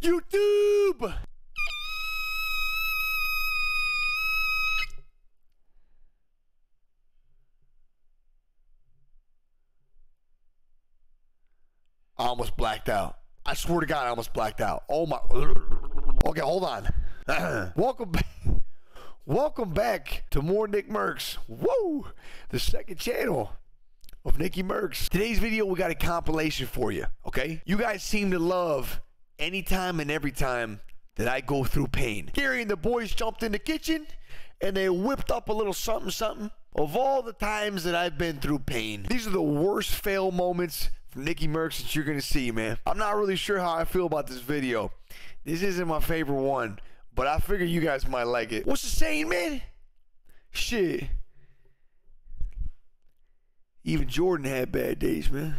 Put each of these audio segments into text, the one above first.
YouTube! I almost blacked out. I swear to God, I almost blacked out. Oh my. Okay, hold on. Welcome back. Welcome back to more Nick Mercs. Woo! The second channel of Nicky Mercs. Today's video, we got a compilation for you, okay? You guys seem to love anytime and every time that I go through pain. Gary and the boys jumped in the kitchen and they whipped up a little something something of all the times that I've been through pain. These are the worst fail moments from Nicky Mercs that you're gonna see, man. I'm not really sure how I feel about this video. This isn't my favorite one, but I figure you guys might like it. What's the saying, man? Shit. Even Jordan had bad days, man.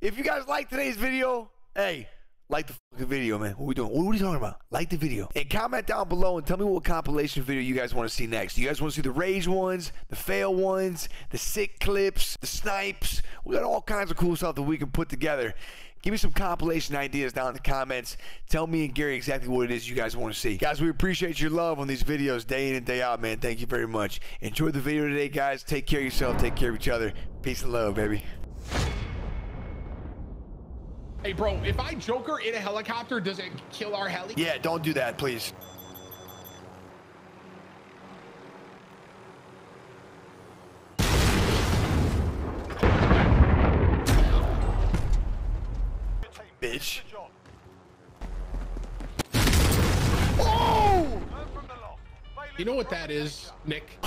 If you guys like today's video, hey, like the fucking video, man. What we doing? What are you talking about? Like the video. And comment down below and tell me what compilation video you guys want to see next. You guys want to see the rage ones, the fail ones, the sick clips, the snipes. We got all kinds of cool stuff that we can put together. Give me some compilation ideas down in the comments. Tell me and Gary exactly what it is you guys want to see. Guys, we appreciate your love on these videos day in and day out, man. Thank you very much. Enjoy the video today, guys. Take care of yourself. Take care of each other. Peace and love, baby. Hey, bro, if I Joker in a helicopter, does it kill our heli? Yeah, don't do that, please. Bitch. Oh! You know what that is, Nick?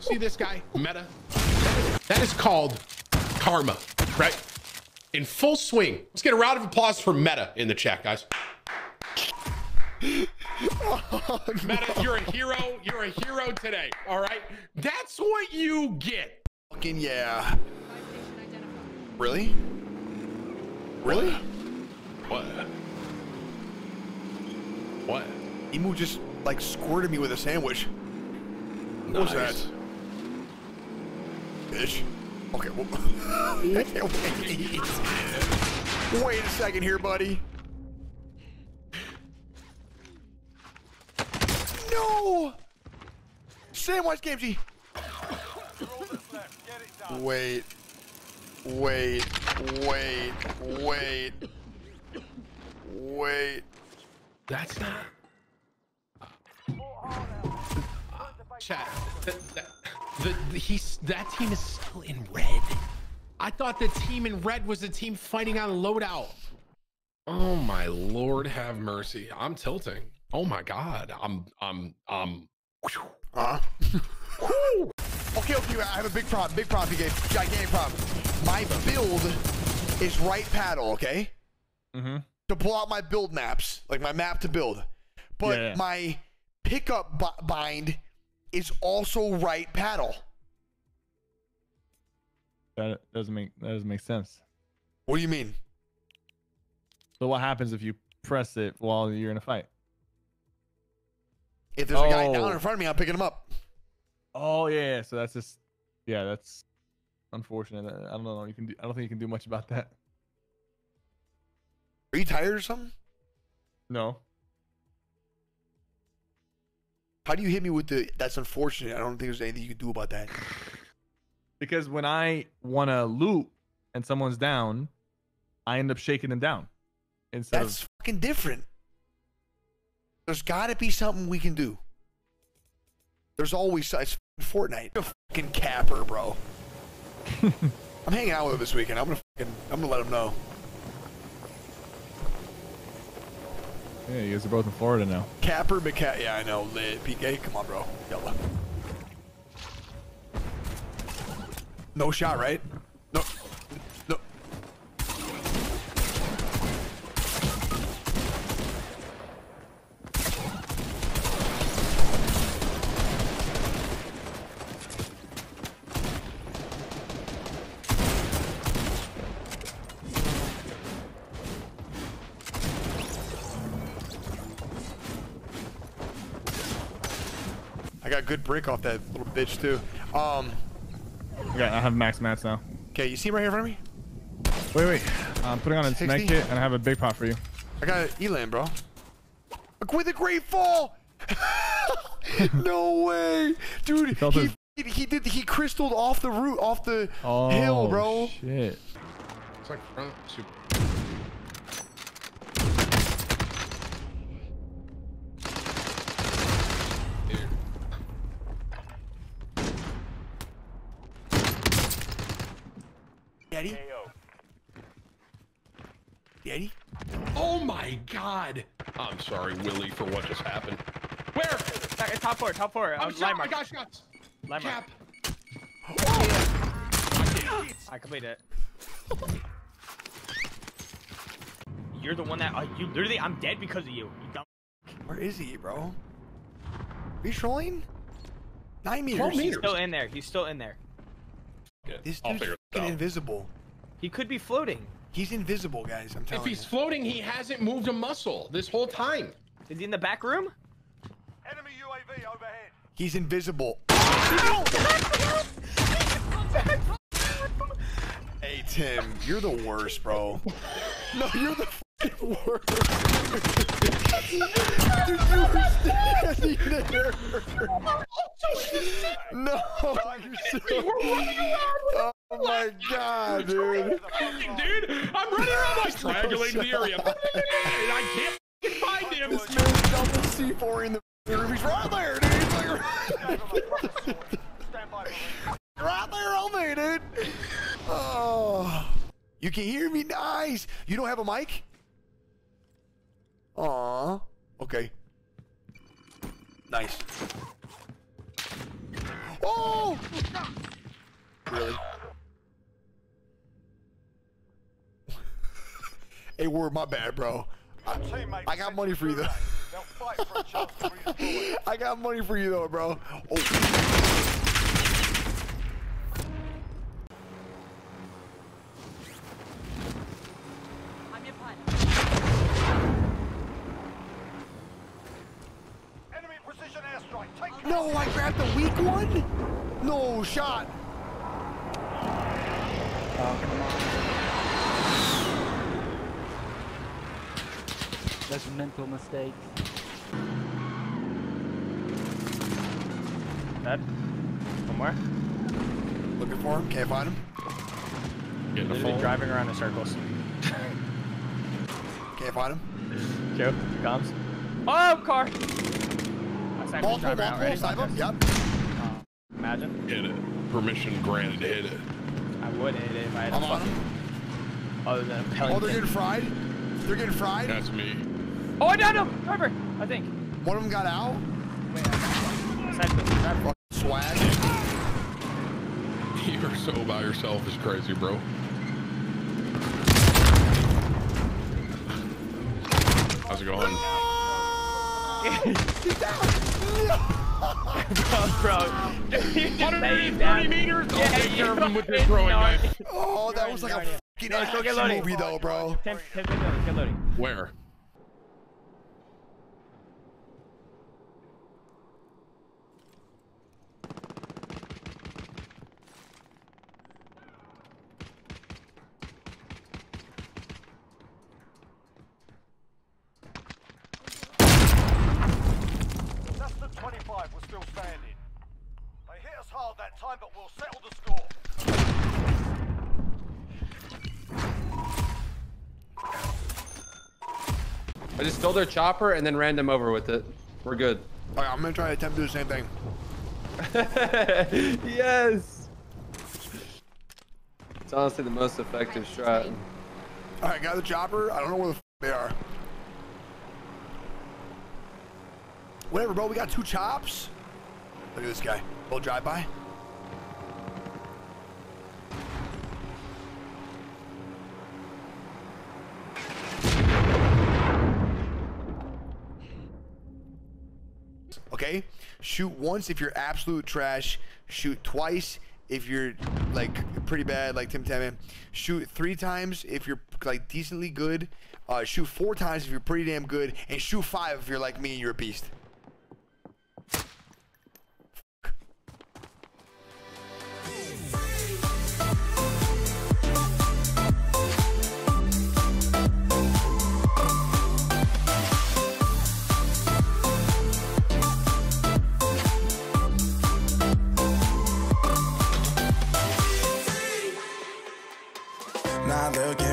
See this guy? Meta. That is called karma, right? In full swing. Let's get a round of applause for Meta in the chat, guys. Oh, no. Meta, you're a hero. You're a hero today, all right? That's what you get. Fucking yeah. Really? Really? What? Emu just, like, squirted me with a sandwich. Nice. What was that? Bitch. Okay, well, I can't wait to eat. Wait a second here, buddy. No! Samwise Gamgee. Wait. Wait. That's not. Chat. That team is still in red. I thought the team in red was the team fighting on loadout. Oh my Lord, have mercy. I'm tilting. Oh my God. Huh? Okay. I have a big problem. You guys, gigantic problem. My build is right paddle, okay? Mm-hmm. To pull out my build maps, like my map to build. But yeah. My pickup bind is also right paddle. That doesn't make sense. What do you mean? So what happens if you press it while you're in a fight? If there's a guy down in front of me, I'm picking him up. Oh yeah, so that's just that's unfortunate. I don't know. I don't think you can do much about that. Are you tired or something? No. How do you hit me with the "that's unfortunate"? I don't think there's anything you can do about that. Because when I want to loot and someone's down, I end up shaking them down. Instead that's fucking different. There's got to be something we can do. There's always size Fortnite. You're a fucking capper, bro. I'm hanging out with him this weekend. I'm gonna let him know. Yeah, you guys are both in Florida now. Capper, McCap. Yeah, I know. Lit. PK, come on, bro. Yellow. No shot, right? No. No. I got good brick off that little bitch too. Yeah, I have max mats now. Okay, you see him right here in front of me? Wait. I'm putting on a snack kit and I have a big pot for you. I got Elan, bro. With a great fall. No way, dude. He crystalled off the root, off the hill, bro. Shit. It's like front super. Daddy. Daddy. Oh my God. I'm sorry, Willie, for what just happened. Where? Top four, top four. I'm shot, I got shots. Cap. Oh. I completed it. You're the one that, you literally, I'm dead because of you. You dumb. Where is he, bro? Are you trolling? 9 meters. He's still in there. He's still in there. Yeah, this dude's invisible. He could be floating. He's invisible, guys. I'm telling you. If he's floating, he hasn't moved a muscle this whole time. Is he in the back room? Enemy UAV overhead. He's invisible. Hey, Tim, you're the worst, bro. No, you're the fucking worst. Dude, you were standing there. No, you're so... Oh my God, dude. I'm running around like straggling the area. And I can't find him. This man's dumping C4 in the room. He's right there, dude. He's like... right there on me, dude. Oh. You can hear me? Nice. You don't have a mic? Aw. Okay. Nice. Oh! Really? Hey, Word, my bad, bro. I got money for you, though. I got money for you, though, bro. Oh. I'm your partner. Enemy precision airstrike. Take care. No, I grabbed the weak one? No shot. Oh, come on. That's a mental mistake. Dead. One more. Looking for him. Can't find him. Getting literally driving around in circles. Can't find him. Joe, here comes. Oh, car! Multiple cyber. Yep. Imagine. Hit it. Permission granted. Hit it. I would hit it if I had a fucking... Other than a pelican. Oh, they're getting fried? They're getting fried? That's me. Oh, I downed him! Trevor, I think. One of them got out? Wait, I got swag. You're so by yourself is crazy, bro. How's it going? No! Bro, you just 130 meters? I'll take care of him with your throwing knife. Oh, that was like a fucking action movie, though, bro. Where? But we'll settle the score. I just stole their chopper and then ran them over with it. We're good. All right, I'm gonna try to attempt to do the same thing. Yes. It's honestly the most effective strat. All right, got the chopper. I don't know where the f they are. Whatever, bro. We got two chops. Look at this guy. We'll drive by. Okay, shoot once if you're absolute trash, shoot twice if you're like pretty bad like Tim Tamman, shoot 3 times if you're like decently good, shoot 4 times if you're pretty damn good, and shoot 5 if you're like me and you're a beast. I look in